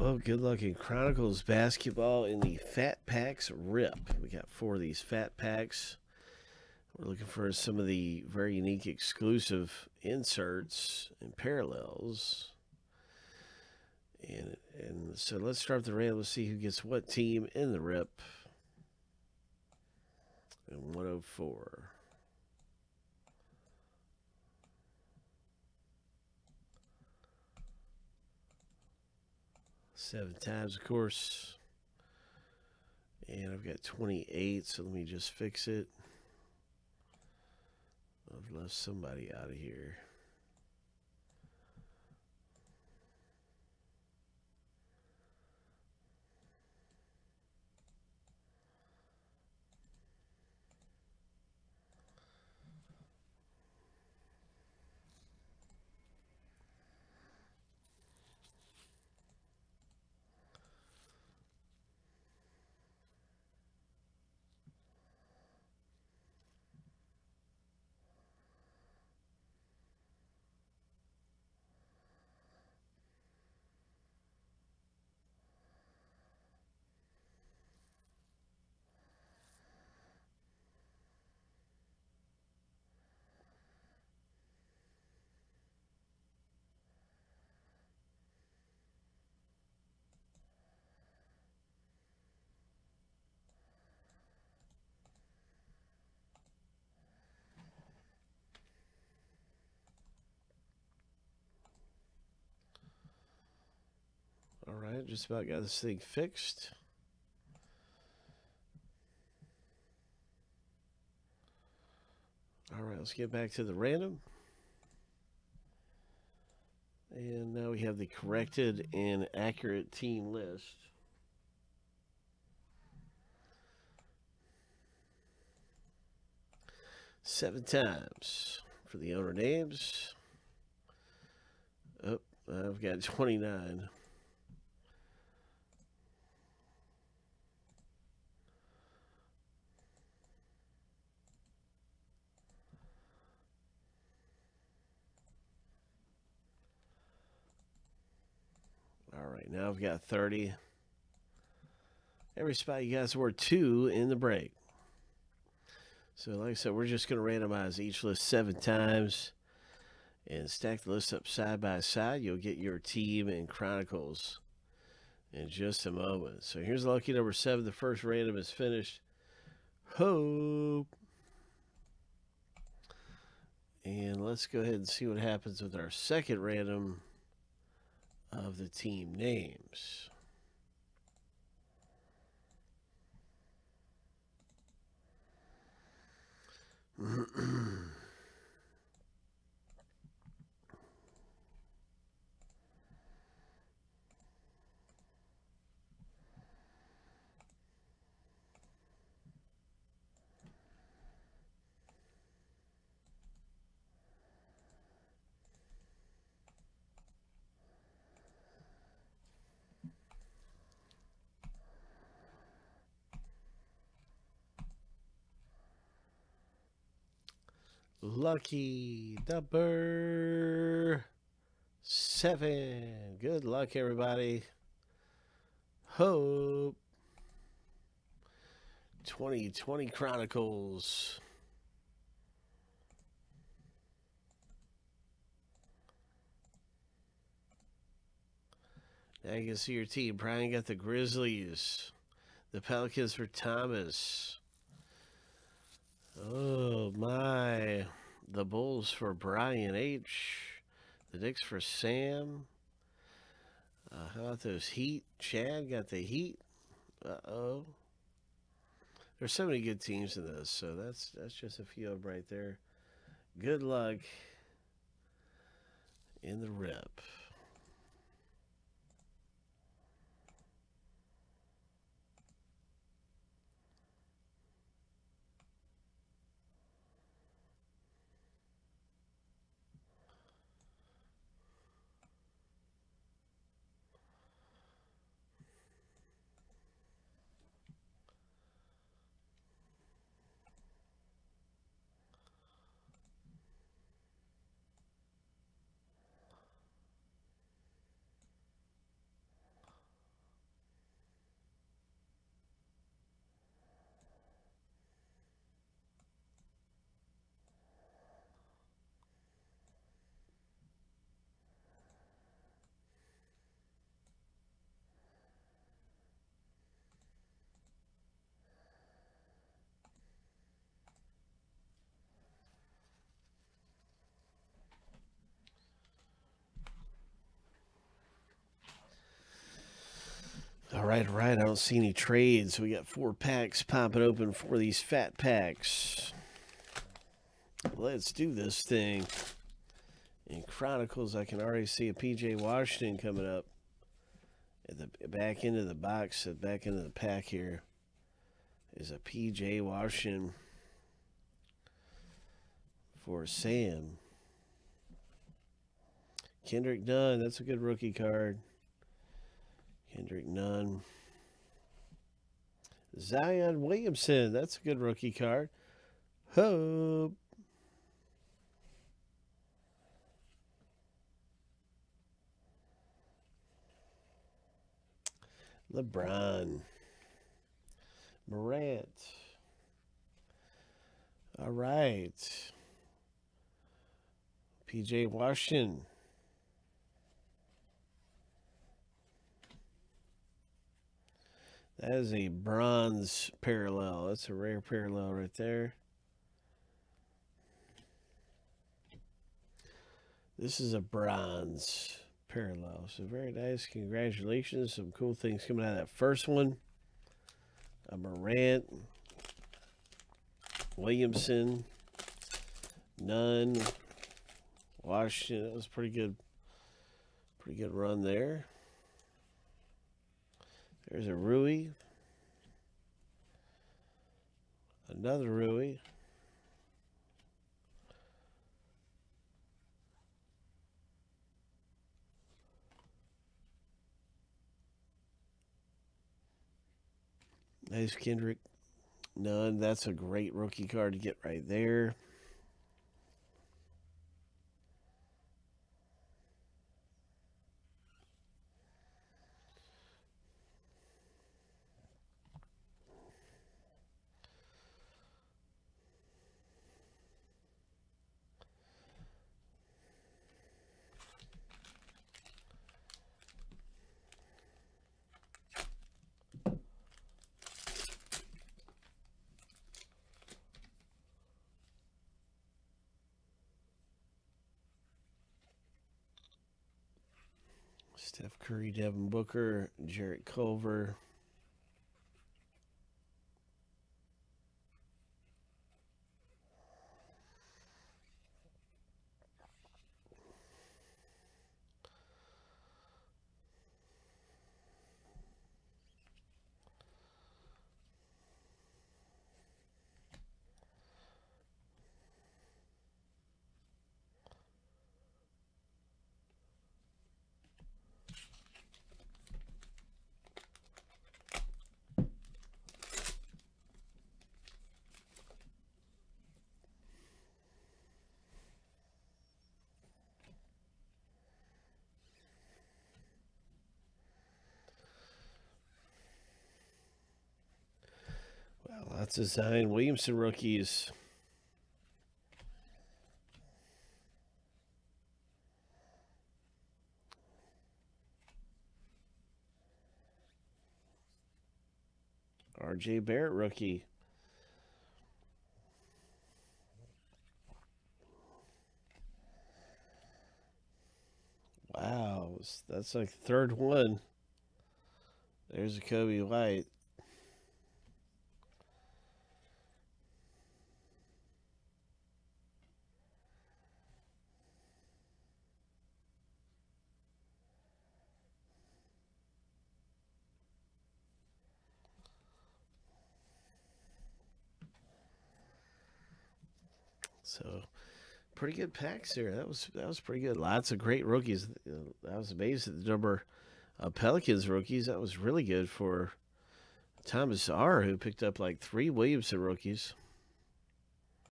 Well, good luck in Chronicles basketball in the Fat Packs rip. We got 4 of these Fat Packs. We're looking for some of the very unique exclusive inserts and parallels. And so let's start the random. Let's see who gets what team in the rip. And 104. Seven times, of course. And I've got 28, so let me just fix it. I've left somebody out of here. Alright, just about got this thing fixed. Alright, let's get back to the random. And now we have the corrected and accurate team list. Seven times for the owner names. Oh, I've got 29. Now I've got 30. Every spot you guys were 2 in the break. So like I said, we're just going to randomize each list 7 times and stack the list up side by side. You'll get your team in Chronicles in just a moment. So here's lucky number 7. The first random is finished. Hope. And let's go ahead and see what happens with our second random of the team names. Lucky number 7. Good luck, everybody. Hope. 2020 Chronicles. Now you can see your team. Brian got the Grizzlies. The Pelicans for Thomas. Oh, my. The Bulls for Brian H. The Knicks for Sam. How about those Heat? Chad got the Heat. Uh-oh. There's so many good teams in this, so that's just a few of them right there. Good luck in the rip. All right. I don't see any trades. We got 4 packs popping open for these fat packs. Let's do this thing. In Chronicles, I can already see a PJ Washington coming up at the back end of the box, at back end of the pack here. Is a PJ Washington for Sam. Kendrick Nunn, that's a good rookie card. Kendrick Nunn. Zion Williamson, that's a good rookie card. Hope. LeBron. Morant. All right. PJ Washington. That is a bronze parallel. That's a rare parallel right there. This is a bronze parallel. So very nice. Congratulations. Some cool things coming out of that first one. A Morant. Williamson. Nunn. Washington. That was pretty good. Pretty good run there. There's a Rui. Another Rui. Nice Kendrick Nunn. That's a great rookie card to get right there. Steph Curry, Devin Booker, Jared Culver. Lots of Zion Williamson rookies. RJ Barrett rookie. Wow, that's like the 3rd one. There's a Kobe White. So, pretty good packs there. That was pretty good. Lots of great rookies. I was amazed at the number of Pelicans rookies. That was really good for Thomas R., who picked up like 3 Williamson rookies.